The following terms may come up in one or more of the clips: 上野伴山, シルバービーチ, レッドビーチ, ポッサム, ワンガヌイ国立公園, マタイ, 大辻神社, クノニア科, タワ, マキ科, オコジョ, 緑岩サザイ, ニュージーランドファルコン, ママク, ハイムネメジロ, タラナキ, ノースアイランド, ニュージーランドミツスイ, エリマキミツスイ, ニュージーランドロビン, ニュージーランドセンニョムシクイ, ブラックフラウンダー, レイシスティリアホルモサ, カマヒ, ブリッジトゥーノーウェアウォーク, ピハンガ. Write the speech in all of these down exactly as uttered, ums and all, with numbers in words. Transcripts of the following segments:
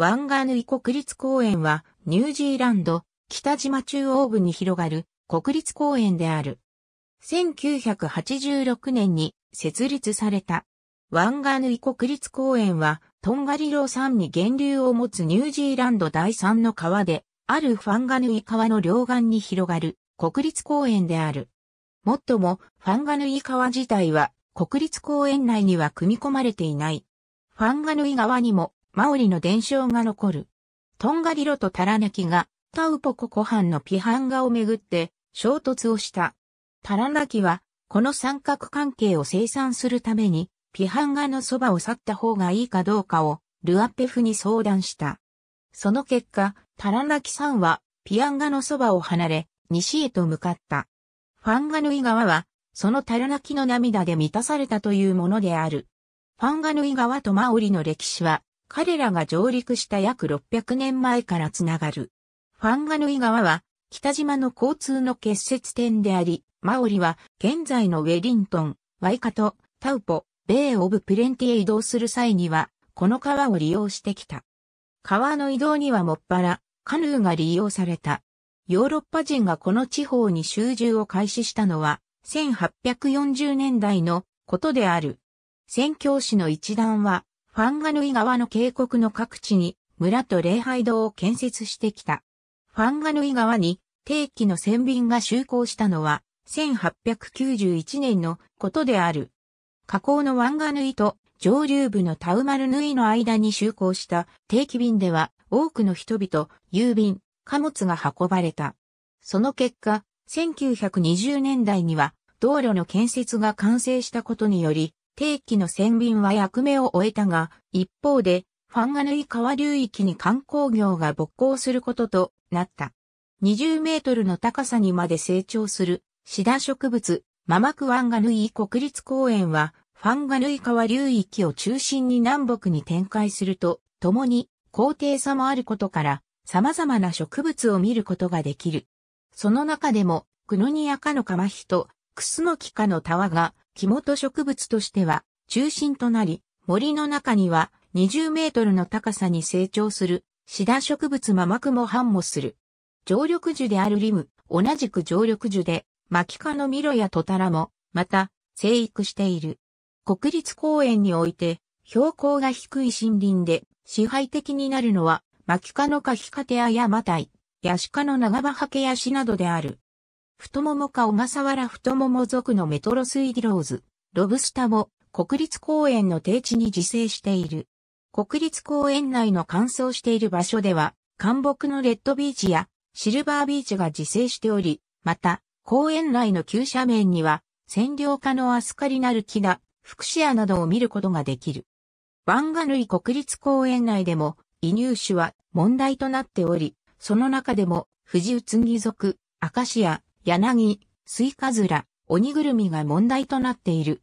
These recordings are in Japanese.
ワンガヌイ国立公園はニュージーランド北島中央部に広がる国立公園である。せんきゅうひゃくはちじゅうろくねんに設立された。ワンガヌイ国立公園はトンガリロ山に源流を持つニュージーランドだいさんの川であるファンガヌイ川の両岸に広がる国立公園である。もっともファンガヌイ川自体は国立公園内には組み込まれていない。ファンガヌイ川にもマオリの伝承が残る。トンガリロとタラナキがタウポ湖湖畔のピハンガをめぐって衝突をした。タラナキはこの三角関係を清算するためにピハンガのそばを去った方がいいかどうかをルアペフに相談した。その結果、タラナキさんはピハンガのそばを離れ西へと向かった。ファンガヌイ川はそのタラナキの涙で満たされたというものである。ファンガヌイ川とマオリの歴史は彼らが上陸した約ろっぴゃくねんまえからつながる。ファンガヌイ川は北島の交通の結節点であり、マオリは現在のウェリントン、ワイカト、タウポ、ベイオブプレンティへ移動する際にはこの川を利用してきた。川の移動にはもっぱらカヌーが利用された。ヨーロッパ人がこの地方に集中を開始したのはせんはっぴゃくよんじゅうねんだいのことである。宣教師の一団はファンガヌイ川の渓谷の各地に村と礼拝堂を建設してきた。ファンガヌイ川に定期の船便が就航したのはせんはっぴゃくきゅうじゅういちねんのことである。河口のワンガヌイと上流部のタウマルヌイの間に就航した定期便では多くの人々、郵便、貨物が運ばれた。その結果、せんきゅうひゃくにじゅうねんだいには道路の建設が完成したことにより、定期の船便は役目を終えたが、一方で、ファンガヌイ川流域に観光業が勃興することとなった。にじゅうメートルの高さにまで成長するシダ植物、ママクワンガヌイ国立公園は、ファンガヌイ川流域を中心に南北に展開すると、共に高低差もあることから、様々な植物を見ることができる。その中でも、クノニア科のカマヒとクスノキ科のタワが、木元植物としては中心となり、森の中にはにじゅうメートルの高さに成長するシダ植物ママクも繁茂する。常緑樹であるリム、同じく常緑樹で、マキ科のミロやトタラも、また、生育している。国立公園において、標高が低い森林で支配的になるのは、マキ科のカヒカテアやマタイ、ヤシ科の長葉ハケヤシなどである。太もも科小笠原太もも属のメトロスイディローズ、ロブスタも国立公園の低地に自生している。国立公園内の乾燥している場所では、灌木のレッドビーチやシルバービーチが自生しており、また、公園内の急斜面には、占領下のアスカリナルキダ、フクシアなどを見ることができる。ワンガヌイ国立公園内でも、移入種は問題となっており、その中でも、フジウツギ属、アカシア、柳、スイカズラ、オニグルミが問題となっている。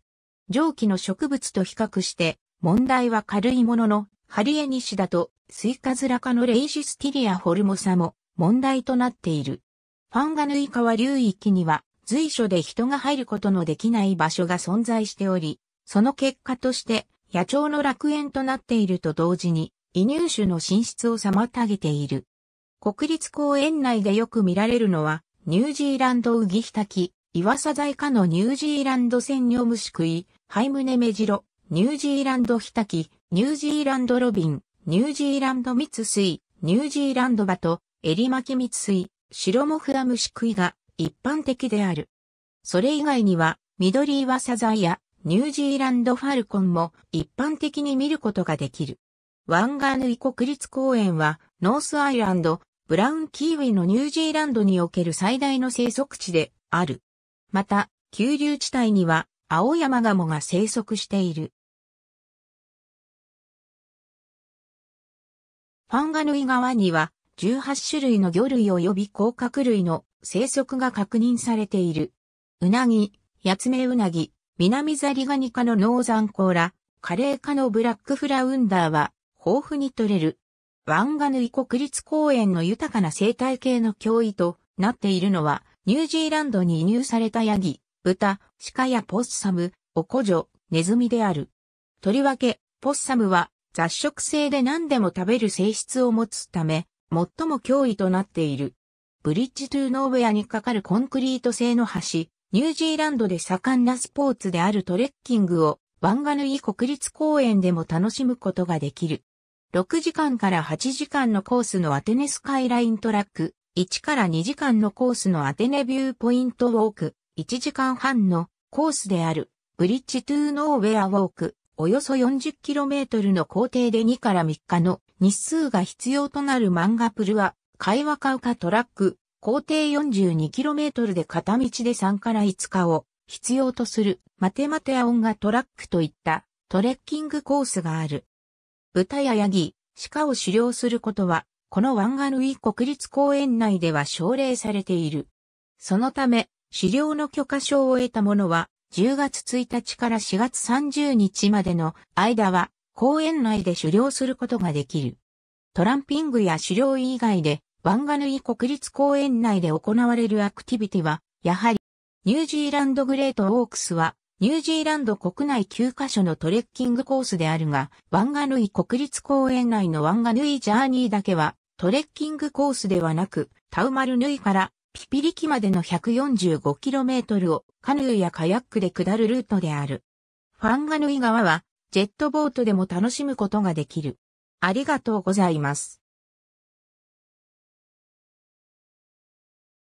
上記の植物と比較して、問題は軽いものの、ハリエニシダとスイカズラ科のレイシスティリアホルモサも問題となっている。ファンガヌイ川流域には、随所で人が入ることのできない場所が存在しており、その結果として、野鳥の楽園となっていると同時に、移入種の進出を妨げている。国立公園内でよく見られるのは、ニュージーランドウギヒタキ、イワサザイ科のニュージーランドセンニョムシクイ、ハイムネメジロ、ニュージーランドヒタキ、ニュージーランドロビン、ニュージーランドミツスイ、ニュージーランドバト、エリマキミツスイ、シロモフラムシクイが一般的である。それ以外には、緑岩サザイやニュージーランドファルコンも一般的に見ることができる。ワンガヌイ国立公園は、ノースアイランド、ブラウンキーウィのニュージーランドにおける最大の生息地である。また、急流地帯には、青山ガモが生息している。ファンガヌイ川には、じゅうはちしゅるいの魚類及び甲殻類の生息が確認されている。ウナギ、ヤツメウナギ、ミナミザリガニ科のノーザンコーラ、カレイ科のブラックフラウンダーは豊富に取れる。ワンガヌイ国立公園の豊かな生態系の脅威となっているのは、ニュージーランドに移入されたヤギ、豚、鹿やポッサム、オコジョ、ネズミである。とりわけ、ポッサムは雑食性で何でも食べる性質を持つため、最も脅威となっている。ブリッジトゥーノーウェアに架かるコンクリート製の橋、ニュージーランドで盛んなスポーツであるトレッキングを、バンガヌイ国立公園でも楽しむことができる。ろくじかんからはちじかんのコースのアテネスカイライントラック、いちからにじかんのコースのアテネビューポイントウォーク、いちじかんはんのコースであるブリッジトゥーノーウェアウォーク、およそ よんじゅっキロメートル の行程でにからみっかの日数が必要となるマンガプルは、カイワカウカトラック、行程 よんじゅうにキロメートル で片道でさんからいつかを必要とするマテマテアオンガトラックといったトレッキングコースがある。豚やヤギ、鹿を狩猟することは、このワンガヌイ国立公園内では奨励されている。そのため、狩猟の許可証を得た者は、じゅうがつついたちからしがつさんじゅうにちまでの間は、公園内で狩猟することができる。トランピングや狩猟以外で、ワンガヌイ国立公園内で行われるアクティビティは、やはり、ニュージーランドグレートオークスは、ニュージーランド国内きゅうかしょのトレッキングコースであるが、ワンガヌイ国立公園内のワンガヌイジャーニーだけはトレッキングコースではなく、タウマルヌイからピピリキまでの ひゃくよんじゅうごキロメートル をカヌーやカヤックで下るルートである。ワンガヌイ川はジェットボートでも楽しむことができる。ありがとうございます。